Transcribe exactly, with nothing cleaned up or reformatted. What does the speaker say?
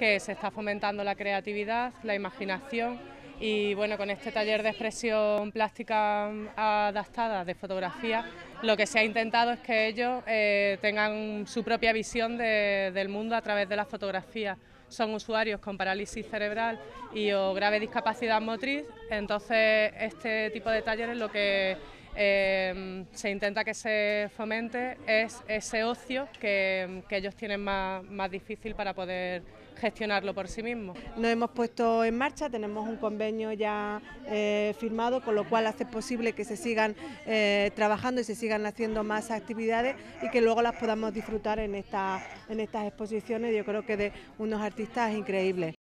que se está fomentando la creatividad, la imaginación y bueno, con este taller de expresión plástica adaptada de fotografía, lo que se ha intentado es que ellos eh, tengan su propia visión de, del mundo a través de la fotografía. Son usuarios con parálisis cerebral y o grave discapacidad motriz, entonces este tipo de talleres lo que Eh, se intenta que se fomente es ese ocio que, que ellos tienen más, más difícil para poder gestionarlo por sí mismos. Nos hemos puesto en marcha, tenemos un convenio ya eh, firmado, con lo cual hace posible que se sigan eh, trabajando y se sigan haciendo más actividades y que luego las podamos disfrutar en, esta, en estas exposiciones, yo creo que de unos artistas increíbles.